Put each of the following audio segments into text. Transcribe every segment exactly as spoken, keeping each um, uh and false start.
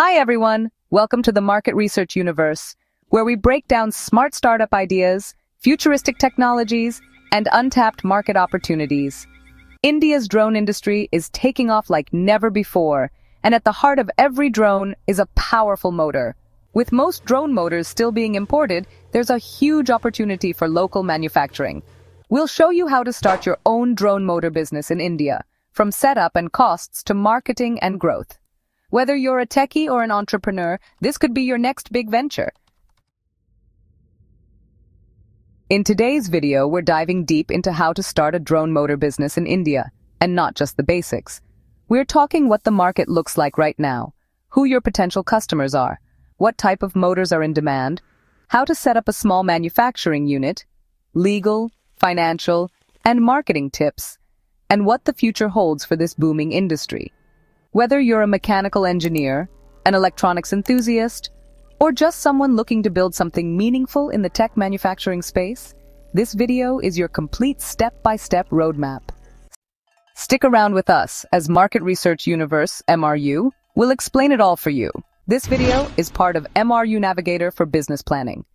Hi everyone, welcome to the Market Research Universe, where we break down smart startup ideas, futuristic technologies, and untapped market opportunities. India's drone industry is taking off like never before, and at the heart of every drone is a powerful motor. With most drone motors still being imported, there's a huge opportunity for local manufacturing. We'll show you how to start your own drone motor business in India, from setup and costs to marketing and growth. Whether you're a techie or an entrepreneur, this could be your next big venture. In today's video, we're diving deep into how to start a drone motor business in India, and not just the basics. We're talking what the market looks like right now, who your potential customers are, what type of motors are in demand, how to set up a small manufacturing unit, legal, financial, and marketing tips, and what the future holds for this booming industry. Whether you're a mechanical engineer, an electronics enthusiast, or just someone looking to build something meaningful in the tech manufacturing space, this video is your complete step-by-step roadmap. Stick around with us as Market Research Universe, M R U, will explain it all for you. This video is part of M R U Navigator for Business Planning.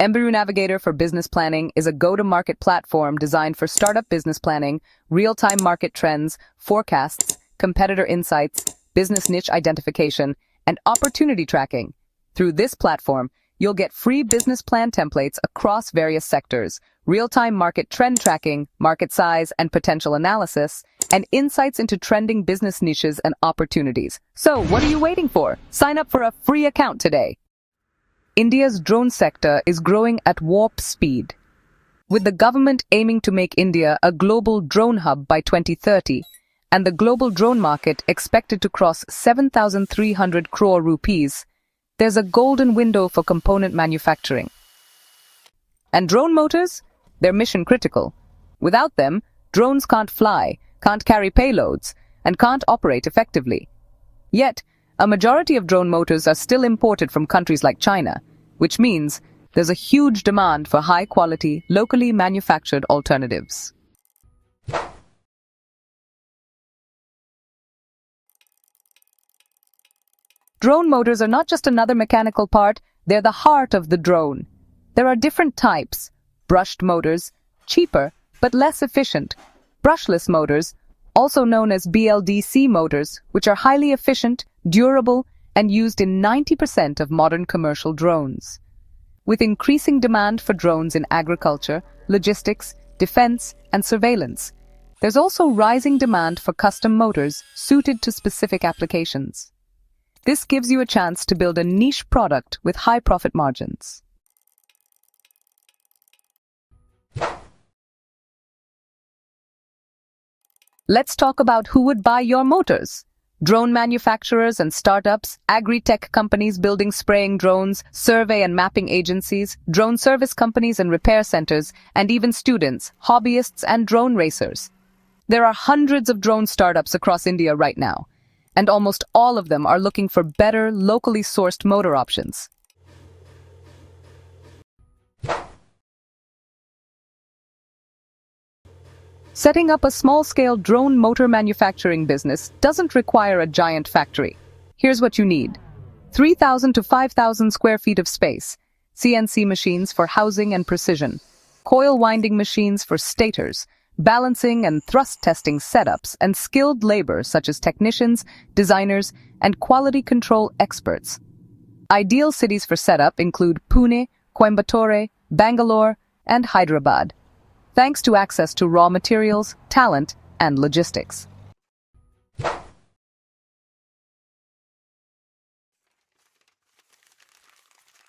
M R U Navigator for Business Planning is a go-to-market platform designed for startup business planning, real-time market trends, forecasts, competitor insights, business niche identification, and opportunity tracking. Through this platform, you'll get free business plan templates across various sectors, real-time market trend tracking, market size and potential analysis, and insights into trending business niches and opportunities. So, what are you waiting for? Sign up for a free account today. India's drone sector is growing at warp speed, with the government aiming to make India a global drone hub by twenty thirty. And the global drone market expected to cross seven thousand three hundred crore rupees, there's a golden window for component manufacturing. And drone motors? They're mission critical. Without them, drones can't fly, can't carry payloads, and can't operate effectively. Yet, a majority of drone motors are still imported from countries like China, which means there's a huge demand for high-quality, locally manufactured alternatives. Drone motors are not just another mechanical part, they're the heart of the drone. There are different types: brushed motors, cheaper but less efficient; brushless motors, also known as B L D C motors, which are highly efficient, durable, and used in ninety percent of modern commercial drones. With increasing demand for drones in agriculture, logistics, defense, and surveillance, there's also rising demand for custom motors suited to specific applications. This gives you a chance to build a niche product with high profit margins. Let's talk about who would buy your motors. Drone manufacturers and startups, agri-tech companies building spraying drones, survey and mapping agencies, drone service companies and repair centers, and even students, hobbyists, and drone racers. There are hundreds of drone startups across India right now, and almost all of them are looking for better, locally sourced motor options. Setting up a small-scale drone motor manufacturing business doesn't require a giant factory. Here's what you need: three thousand to five thousand square feet of space, C N C machines for housing and precision, coil winding machines for stators, balancing and thrust testing setups, and skilled labor such as technicians, designers, and quality control experts. Ideal cities for setup include Pune, Coimbatore, Bangalore, and Hyderabad, thanks to access to raw materials, talent, and logistics.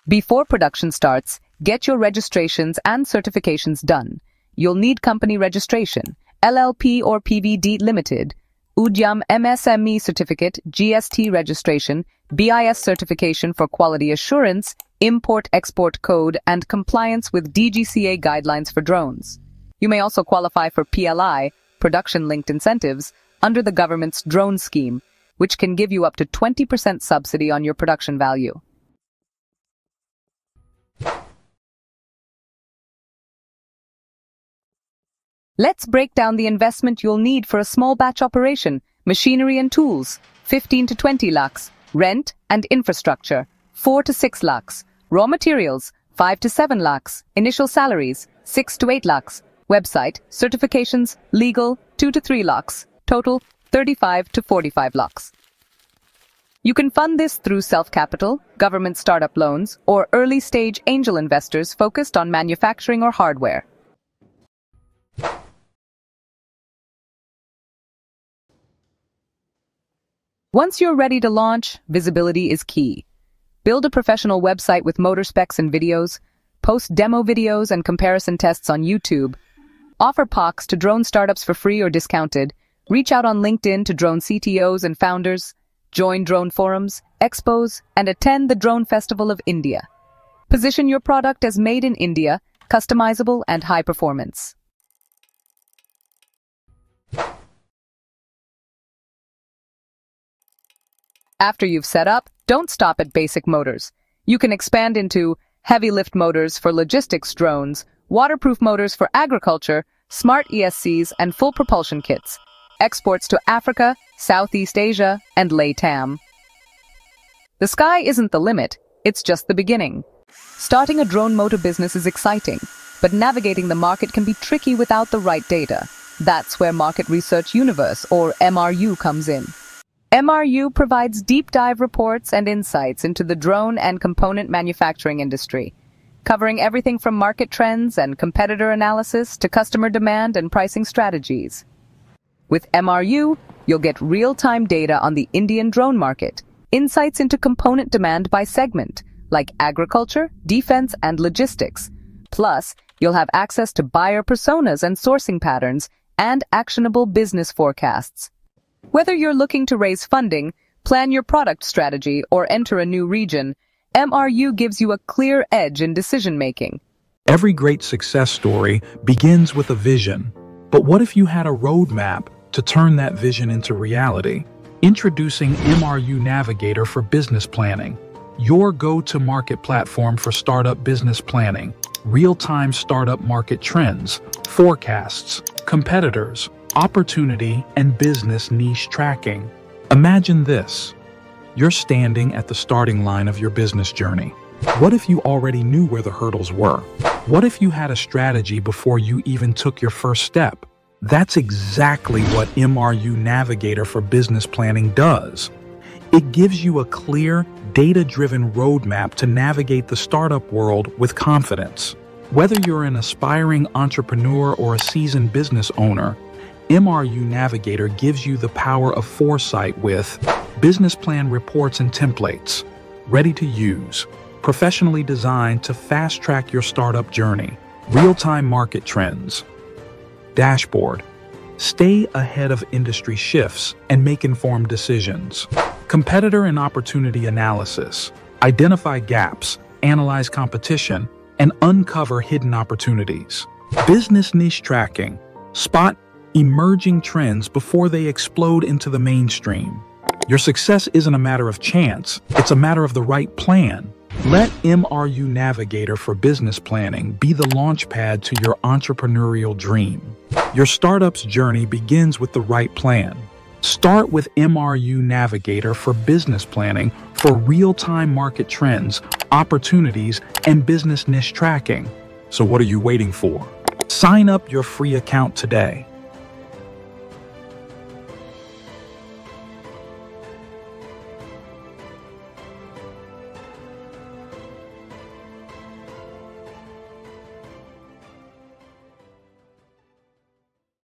Before production starts, get your registrations and certifications done. You'll need company registration, L L P or P V D Limited, Udyam M S M E certificate, G S T registration, B I S certification for quality assurance, import-export code, and compliance with D G C A guidelines for drones. You may also qualify for P L I, production-linked incentives, under the government's drone scheme, which can give you up to twenty percent subsidy on your production value. Let's break down the investment you'll need for a small batch operation: machinery and tools, fifteen to twenty lakhs, rent and infrastructure, four to six lakhs, raw materials, five to seven lakhs, initial salaries, six to eight lakhs, website, certifications, legal, two to three lakhs, total thirty-five to forty-five lakhs. You can fund this through self-capital, government startup loans, or early-stage angel investors focused on manufacturing or hardware. Once you're ready to launch, visibility is key. Build a professional website with motor specs and videos, post demo videos and comparison tests on YouTube, offer P O Cs to drone startups for free or discounted, reach out on LinkedIn to drone C T Os and founders, join drone forums, expos, and attend the Drone Festival of India. Position your product as made in India, customizable and high performance. After you've set up, don't stop at basic motors. You can expand into heavy lift motors for logistics drones, waterproof motors for agriculture, smart E S Cs, and full propulsion kits. Exports to Africa, Southeast Asia, and LATAM. The sky isn't the limit, it's just the beginning. Starting a drone motor business is exciting, but navigating the market can be tricky without the right data. That's where Market Research Universe, or M R U, comes in. M R U provides deep dive reports and insights into the drone and component manufacturing industry, covering everything from market trends and competitor analysis to customer demand and pricing strategies. With M R U, you'll get real-time data on the Indian drone market, insights into component demand by segment, like agriculture, defense, and logistics. Plus, you'll have access to buyer personas and sourcing patterns and actionable business forecasts. Whether you're looking to raise funding, plan your product strategy, or enter a new region, M R U gives you a clear edge in decision-making. Every great success story begins with a vision. But what if you had a roadmap to turn that vision into reality? Introducing M R U Navigator for Business Planning, your go-to-market platform for startup business planning, real-time startup market trends, forecasts, competitors, opportunity, and business niche tracking. Imagine this. You're standing at the starting line of your business journey. What if you already knew where the hurdles were? What if you had a strategy before you even took your first step? That's exactly what M R U Navigator for Business Planning does. It gives you a clear, data-driven roadmap to navigate the startup world with confidence. Whether you're an aspiring entrepreneur or a seasoned business owner, M R U Navigator gives you the power of foresight with business plan reports and templates, ready to use, professionally designed to fast-track your startup journey, real-time market trends, dashboard. Stay ahead of industry shifts and make informed decisions. Competitor and opportunity analysis. Identify gaps, analyze competition, and uncover hidden opportunities. Business niche tracking. Spot emerging trends before they explode into the mainstream. Your success isn't a matter of chance, it's a matter of the right plan. Let M R U Navigator for Business Planning be the launchpad to your entrepreneurial dream. Your startup's journey begins with the right plan. Start with M R U Navigator for Business Planning for real-time market trends, opportunities, and business niche tracking. So what are you waiting for? Sign up your free account today.